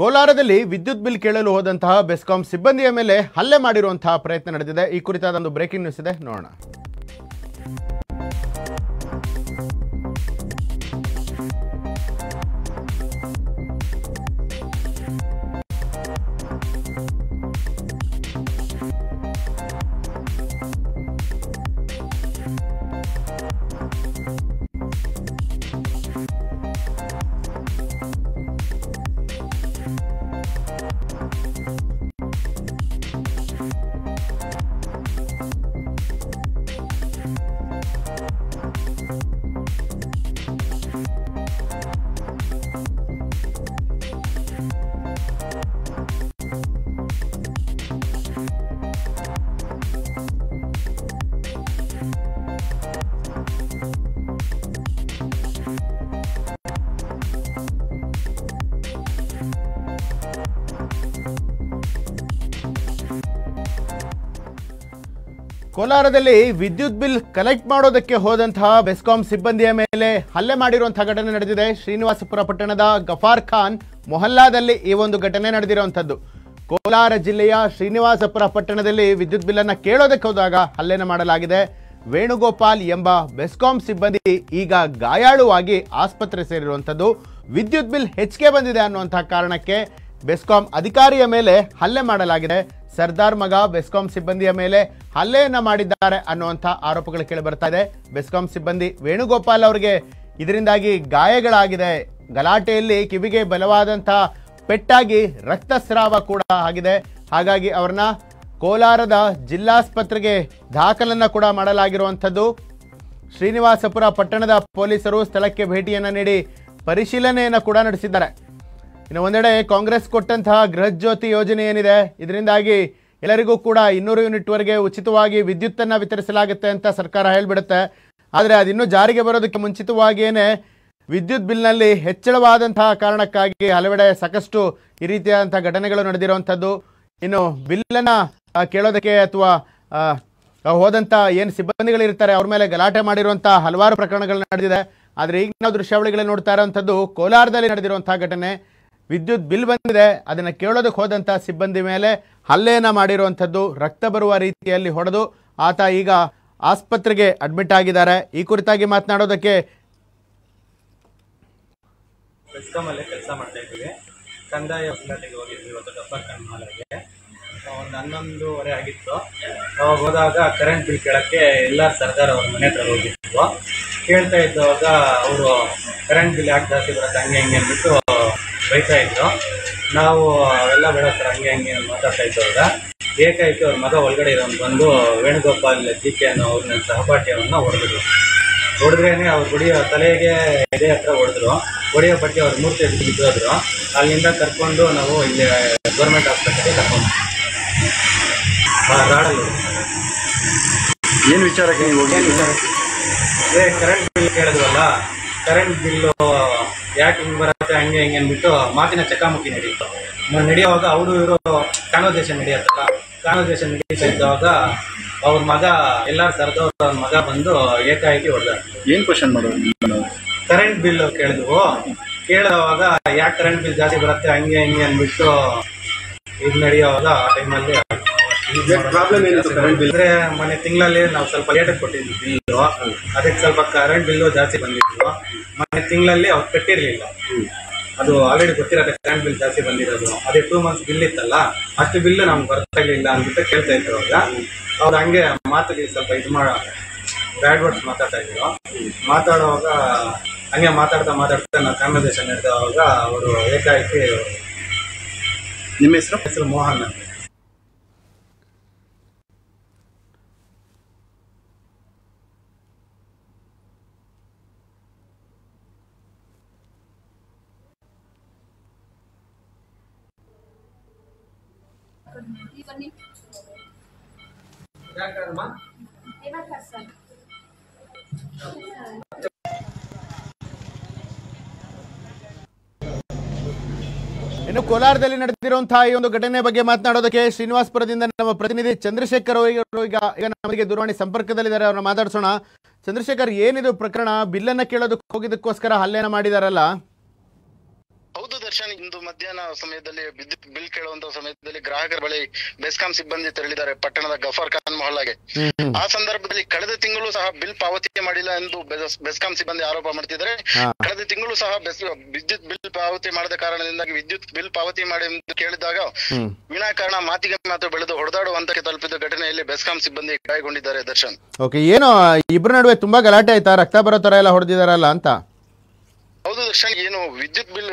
ಕೋಲಾರದಲ್ಲಿ ವಿದ್ಯುತ್ ಬಿಲ್ ಕೇಳಲು ಹೋದಂತಹ ಬೆಸ್ಕಾಂ ಸಿಬ್ಬಂದಿಯ ಮೇಲೆ ಹಲ್ಲೆ ಮಾಡಿರುವಂತಹ ಪ್ರಯತ್ನ ನಡೆದಿದೆ. ಈ ಕುರಿತಾದ ಒಂದು ಬ್ರೇಕಿಂಗ್ ನ್ಯೂಸ್ ಇದೆ, ನೋಡೋಣ. ಕೋಲಾರದಲ್ಲಿ ವಿದ್ಯುತ್ ಬಿಲ್ ಕಲೆಕ್ಟ್ ಮಾಡೋದಕ್ಕೆ ಹೋದಂತಹ ಬೆಸ್ಕಾಂ ಸಿಬ್ಬಂದಿಯ ಮೇಲೆ ಹಲ್ಲೆ ಮಾಡಿರುವಂತಹ ಘಟನೆ ನಡೆದಿದೆ. ಶ್ರೀನಿವಾಸಪುರ ಪಟ್ಟಣದ ಗಫಾರ್ ಖಾನ್ ಮೊಹಲ್ಲಾದಲ್ಲಿ ಈ ಒಂದು ಘಟನೆ ನಡೆದಿರುವಂಥದ್ದು. ಕೋಲಾರ ಜಿಲ್ಲೆಯ ಶ್ರೀನಿವಾಸಪುರ ಪಟ್ಟಣದಲ್ಲಿ ವಿದ್ಯುತ್ ಬಿಲ್ಲನ್ನು ಕೇಳೋದಕ್ಕೆ ಹೋದಾಗ ಹಲ್ಲೆನ ಮಾಡಲಾಗಿದೆ. ವೇಣುಗೋಪಾಲ್ ಎಂಬ ಬೆಸ್ಕಾಂ ಸಿಬ್ಬಂದಿ ಈಗ ಗಾಯಾಳುವಾಗಿ ಆಸ್ಪತ್ರೆ ಸೇರಿರುವಂಥದ್ದು. ವಿದ್ಯುತ್ ಬಿಲ್ ಹೆಚ್ಚಿಗೆ ಬಂದಿದೆ ಅನ್ನುವಂತಹ ಕಾರಣಕ್ಕೆ ಬೆಸ್ಕಾಂ ಅಧಿಕಾರಿಯ ಮೇಲೆ ಹಲ್ಲೆ ಮಾಡಲಾಗಿದೆ. ಸರ್ದಾರ್ ಮಗ ಬೆಸ್ಕಾಂ ಸಿಬ್ಬಂದಿಯ ಮೇಲೆ ಹಲ್ಲೆಯನ್ನು ಮಾಡಿದ್ದಾರೆ ಅನ್ನುವಂಥ ಆರೋಪಗಳು ಕೇಳಿಬರ್ತಾ ಇದೆ. ಬೆಸ್ಕಾಂ ಸಿಬ್ಬಂದಿ ವೇಣುಗೋಪಾಲ್ ಅವರಿಗೆ ಇದರಿಂದಾಗಿ ಗಾಯಗಳಾಗಿದೆ. ಗಲಾಟೆಯಲ್ಲಿ ಕಿವಿಗೆ ಬಲವಾದಂಥ ಪೆಟ್ಟಾಗಿ ರಕ್ತಸ್ರಾವ ಕೂಡ ಆಗಿದೆ. ಹಾಗಾಗಿ ಅವ್ರನ್ನ ಕೋಲಾರದ ಜಿಲ್ಲಾಸ್ಪತ್ರೆಗೆ ದಾಖಲನ್ನು ಕೂಡ ಮಾಡಲಾಗಿರುವಂಥದ್ದು. ಶ್ರೀನಿವಾಸಪುರ ಪಟ್ಟಣದ ಪೊಲೀಸರು ಸ್ಥಳಕ್ಕೆ ಭೇಟಿಯನ್ನು ನೀಡಿ ಪರಿಶೀಲನೆಯನ್ನು ಕೂಡ ನಡೆಸಿದ್ದಾರೆ. ಇನ್ನು ಒಂದೆಡೆ ಕಾಂಗ್ರೆಸ್ ಕೊಟ್ಟಂತಹ ಗೃಹ ಜ್ಯೋತಿ ಯೋಜನೆ ಏನಿದೆ, ಇದರಿಂದಾಗಿ ಎಲ್ಲರಿಗೂ ಕೂಡ 200 ಯೂನಿಟ್ವರೆಗೆ ಉಚಿತವಾಗಿ ವಿದ್ಯುತ್ತನ್ನು ವಿತರಿಸಲಾಗುತ್ತೆ ಅಂತ ಸರ್ಕಾರ ಹೇಳಿಬಿಡುತ್ತೆ. ಆದರೆ ಅದಿನ್ನೂ ಜಾರಿಗೆ ಬರೋದಕ್ಕೆ ಮುಂಚಿತವಾಗಿಯೇ ವಿದ್ಯುತ್ ಬಿಲ್ನಲ್ಲಿ ಹೆಚ್ಚಳವಾದಂತಹ ಕಾರಣಕ್ಕಾಗಿ ಹಲವೆಡೆ ಸಾಕಷ್ಟು ಈ ರೀತಿಯಾದಂಥ ಘಟನೆಗಳು ನಡೆದಿರುವಂಥದ್ದು. ಇನ್ನು ಬಿಲ್ಲನ್ನು ಕೇಳೋದಕ್ಕೆ ಅಥವಾ ಹೋದಂಥ ಏನು ಸಿಬ್ಬಂದಿಗಳಿರ್ತಾರೆ ಅವ್ರ ಮೇಲೆ ಗಲಾಟೆ ಮಾಡಿರುವಂಥ ಹಲವಾರು ಪ್ರಕರಣಗಳು ನಡೆದಿದೆ. ಆದರೆ ಈಗ ನಾವು ದೃಶ್ಯಾವಳಿಗಳನ್ನು ನೋಡ್ತಾ ಇರೋವಂಥದ್ದು ಕೋಲಾರದಲ್ಲಿ ನಡೆದಿರುವಂಥ ಘಟನೆ. ವಿದ್ಯುತ್ ಬಿಲ್ ಬಂದಿದೆ, ಅದನ್ನು ಕೇಳೋದಕ್ಕೆ ಹೋದಂಥ ಸಿಬ್ಬಂದಿ ಮೇಲೆ ಹಲ್ಲೆಯನ್ನು ಮಾಡಿರುವಂಥದ್ದು. ರಕ್ತ ಬರುವ ರೀತಿಯಲ್ಲಿ ಹೊಡೆದು ಆತ ಈಗ ಆಸ್ಪತ್ರೆಗೆ ಅಡ್ಮಿಟ್ ಆಗಿದ್ದಾರೆ. ಈ ಕುರಿತಾಗಿ ಮಾತನಾಡೋದಕ್ಕೆ ಬೆಸ್ಕಾಮಲ್ಲೇ ಕೆಲಸ ಮಾಡ್ತಾ ಇದ್ದೀವಿ. ಕಂದಾಯ ವಸೂಲಾತಿಗೆ ಹೋಗಿದ್ವಿ ಇವತ್ತು ಡಬ್ಬರ್ ಕನ್ಮಾಲಾಗೆ. 11:30 ಆಗಿತ್ತು. ಅವಾಗ ಹೋದಾಗ ಕರೆಂಟ್ ಬಿಲ್ ಕೇಳೋಕ್ಕೆ ಎಲ್ಲ ಸರ್ದಾರ್ ಅವ್ರ ಮನೆ ಹತ್ರ ಹೋಗಿತ್ತು. ಕೇಳ್ತಾ ಇದ್ದವಾಗ ಅವರು ಕರೆಂಟ್ ಬಿಲ್ ಯಾಕೆ ಜಾಸ್ತಿ ಬರುತ್ತೆ ಹಂಗೆ ಹಿಂಗೆ ಅಂದ್ಬಿಟ್ಟು ಬೈತಾ ಇದ್ರು. ನಾವು ಅವೆಲ್ಲ ಬೇಡ ಸರ್ ಹಂಗೆ ಹಂಗೆ ಮಾತಾಡ್ತಾ ಇದ್ದವ್ರಾಗ ಏಕಾಯಿತು ಅವ್ರ ಮಗ ಒಳಗಡೆ ಇರೋನು ಬಂದು ವೇಣುಗೋಪಾಲ್ ಟೀಕೆ ಅನ್ನೋ ಅವ್ರನ್ನ ಸಹಪಾಠಿಯವನ್ನ ಹೊಡೆದ್ರು. ಹೊಡೆದ್ರೇನೆ ಅವ್ರು ಹೊಡೆಯೋ ತಲೆಗೆ ಎದೆ ಹತ್ರ ಹೊಡೆದ್ರು. ಹೊಡೆಯೋ ಬಗ್ಗೆ ಅವ್ರು ಮೂರ್ತಿ ಬಿದ್ದೋದ್ರು. ಅಲ್ಲಿಂದ ಕರ್ಕೊಂಡು ನಾವು ಇಲ್ಲಿ ಗೌರ್ಮೆಂಟ್ ಆಸ್ಪತ್ರೆಗೆ ಕರ್ಕೊಂಡು ರಾಡಲ್ಲಿ ಏನು ವಿಚಾರಕ್ಕೆ ನೀವು ಹೋಗಿ ಏ ಕರೆಂಟ್ ಬಿಲ್ ಕೇಳಿದ್ವಲ್ಲ, ಕರೆಂಟ್ ಬಿಲ್ಲು ಯಾಕೆ ಹಿಂಗೆ ಬರುತ್ತೆ ಹಂಗೆ ಹಿಂಗೆ ಅಂದ್ಬಿಟ್ಟು ಮಾತಿನ ಚಕಾಮುಖಿ ನಡೀತು. ನಡೆಯುವಾಗ ಅವರು ಇವರು ಕಾನ್ವರ್ಸೇಷನ್ ನಡೆಯುತ್ತಲ್ಲ, ಕಾನ್ವರ್ಸೇಷನ್ ನಡೀತಾ ಇದ್ದಾಗ ಅವ್ರ ಮಗ ಎಲ್ಲ ಸರ್ದವ್ರ ಮಗ ಬಂದು ಏಕಾಏಕಿ ಹೊಡೆದ. ಏನು ಕ್ವಶನ್ ಮಾಡೋದು? Current bill ಕೇಳಿದ್ವು. ಕೇಳೋವಾಗ ಯಾಕೆ ಕರೆಂಟ್ ಬಿಲ್ ಜಾಸ್ತಿ ಬರುತ್ತೆ ಹಂಗೆ ಹಿಂಗೆ ಅಂದ್ಬಿಟ್ಟು ಇದು ನಡೆಯುವಾಗ ಆ ಟೈಮಲ್ಲಿ ಪ್ರಾಬ್ಲಮ್ ಏನಿತ್ತು ಕರೆಂಟ್ ಬಿಲ್ ಅಂದರೆ ಮೊನ್ನೆ ತಿಂಗಳಲ್ಲಿ ನಾವು ಸ್ವಲ್ಪ ಲೇಟಾಗಿ ಕೊಟ್ಟಿದ್ವಿ ಬಿಲ್ಲು, ಅದಕ್ಕೆ ಸ್ವಲ್ಪ ಕರೆಂಟ್ ಬಿಲ್ಲು ಜಾಸ್ತಿ ಬಂದಿತ್ತು. ಮೊನ್ನೆ ತಿಂಗಳಲ್ಲಿ ಅವ್ರು ಕಟ್ಟಿರಲಿಲ್ಲ, ಅದು ಆಲ್ರೆಡಿ ಗೊತ್ತಿರತ್ತೆ ಕರೆಂಟ್ ಬಿಲ್ ಜಾಸ್ತಿ ಬಂದಿರೋದು. ಅದೇ 2 ಮಂತ್ಸ್ ಬಿಲ್ ಇತ್ತಲ್ಲ, ಅಷ್ಟು ಬಿಲ್ಲು ನಮ್ಗೆ ಬರ್ತಾ ಇರಲಿಲ್ಲ ಅಂದ್ಬಿಟ್ಟು ಕೇಳ್ತಾ ಇದ್ರು. ಅವ್ರು ಹಂಗೆ ಮಾತಲ್ಲಿ ಸ್ವಲ್ಪ ಇದು ಮಾಡೋ ಬ್ಯಾಡ್ ವರ್ಡ್ಸ್ ಮಾತಾಡ್ತಾ ಇದ್ರು. ಮಾತಾಡುವಾಗ ಹಂಗೆ ಮಾತಾಡ್ತಾ ನಾವು ಕಾನ್ವರ್ಸೇಷನ್ ಇರ್ತಾವಾಗ ಅವರು ಏಕಾಏಕಿ. ನಿಮ್ಮ ಹೆಸರು? ಮೋಹನ್ ಅಂತ. ಇನ್ನು ಕೋಲಾರದಲ್ಲಿ ನಡೆದಿರುವಂತಹ ಈ ಒಂದು ಘಟನೆ ಬಗ್ಗೆ ಮಾತನಾಡೋದಕ್ಕೆ ಶ್ರೀನಿವಾಸಪುರದಿಂದ ನಮ್ಮ ಪ್ರತಿನಿಧಿ ಚಂದ್ರಶೇಖರ್ ಅವರು ಈಗ ನಮಗೆ ದೂರವಾಣಿ ಸಂಪರ್ಕದಲ್ಲಿದ್ದಾರೆ. ಅವ್ರನ್ನ ಮಾತಾಡ್ಸೋಣ. ಚಂದ್ರಶೇಖರ್, ಏನಿದು ಪ್ರಕರಣ? ಬಿಲ್ಲನ್ನು ಕೇಳೋದಕ್ಕೆ ಹೋಗಿದ್ದಕ್ಕೋಸ್ಕರ ಹಲ್ಲೆಯನ್ನು ಮಾಡಿದಾರಲ್ಲ? ಹೌದು ದರ್ಶನ್, ಇಂದು ಮಧ್ಯಾಹ್ನ ಸಮಯದಲ್ಲಿ ವಿದ್ಯುತ್ ಬಿಲ್ ಕೇಳುವಂತ ಸಮಯದಲ್ಲಿ ಗ್ರಾಹಕರ ಬಳಿ ಬೆಸ್ಕಾಂ ಸಿಬ್ಬಂದಿ ತೆರಳಿದ್ದಾರೆ ಪಟ್ಟಣದ ಗಫರ್ ಖಾನ್ ಮೊಹಲ್ಲಾಗೆ. ಆ ಸಂದರ್ಭದಲ್ಲಿ ಕಳೆದ ತಿಂಗಳು ಸಹ ಬಿಲ್ ಪಾವತಿ ಮಾಡಿಲ್ಲ ಎಂದು ಬೆಸ್ಕಾಂ ಸಿಬ್ಬಂದಿ ಆರೋಪ ಮಾಡ್ತಿದ್ದಾರೆ. ಕಳೆದ ತಿಂಗಳು ಸಹ ವಿದ್ಯುತ್ ಬಿಲ್ ಪಾವತಿ ಮಾಡದ ಕಾರಣದಿಂದಾಗಿ ವಿದ್ಯುತ್ ಬಿಲ್ ಪಾವತಿ ಮಾಡಿ ಎಂದು ಕೇಳಿದಾಗ ವಿನಾಕಾರಣ ಮಾತಿಗೆ ಮಾತ್ರ ಬೆಳೆದು ಹೊಡೆದಾಡುವಂತಕ್ಕೆ ತಲುಪಿದ ಘಟನೆಯಲ್ಲಿ ಬೆಸ್ಕಾಂ ಸಿಬ್ಬಂದಿ ಗಾಯಗೊಂಡಿದ್ದಾರೆ ದರ್ಶನ್. ಓಕೆ, ಏನೋ ಇಬ್ಬರ ನಡುವೆ ತುಂಬಾ ಗಲಾಟೆ ಆಯ್ತಾ, ರಕ್ತ ಬರೋ ತರ ಎಲ್ಲ ಹೊಡೆದಿದಾರಲ್ಲ ಅಂತ? ಹೌದು ದರ್ಶನ್, ಏನು ವಿದ್ಯುತ್ ಬಿಲ್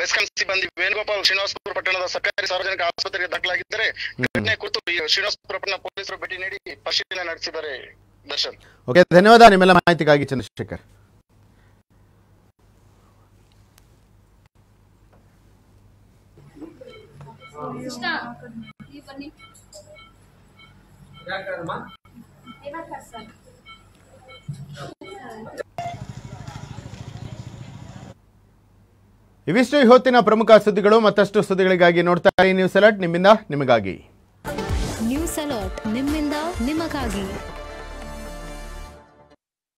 ಬೆಸ್ಕಾಂ ಸಿಬ್ಬಂದಿ ವೇಣುಗೋಪಾಲ್ ಶ್ರೀನಿವಾಸಪುರ ಪಟ್ಟಣದ ಸರ್ಕಾರಿ ಸಾರ್ವಜನಿಕ ಆಸ್ಪತ್ರೆಗೆ ದಾಖಲಾಗಿದ್ದಾರೆ. ಘಟನೆ ಕುರಿತು ಶ್ರೀನಿವಾಸಪುರ ಪಟ್ಟಣ ಪೊಲೀಸರು ಭೇಟಿ ನೀಡಿ ಪರಿಶೀಲನೆ ನಡೆಸಿದ್ದಾರೆ ದರ್ಶನ್. ಓಕೆ, ಧನ್ಯವಾದ ನಿಮ್ಮೆಲ್ಲ ಮಾಹಿತಿಗಾಗಿ ಚಂದ್ರಶೇಖರ್. ಇವಿಷ್ಟು ಇವತ್ತಿನ ಪ್ರಮುಖ ಸುದ್ದಿಗಳು. ಮತ್ತಷ್ಟು ಸುದ್ದಿಗಳಿಗಾಗಿ ನೋಡ್ತಾ ಇರಿ ನ್ಯೂಸ್ ಅಲರ್ಟ್, ನಿಮ್ಮಿಂದ ನಿಮಗಾಗಿ. ನ್ಯೂಸ್ ಅಲರ್ಟ್ ನಿಮ್ಮಿಂದ ನಿಮಗಾಗಿ.